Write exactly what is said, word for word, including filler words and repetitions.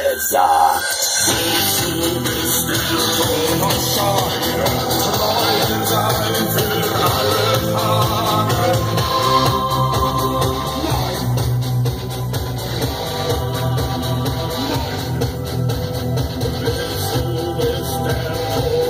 Gesagt, willst du mich nicht ohne Sorge?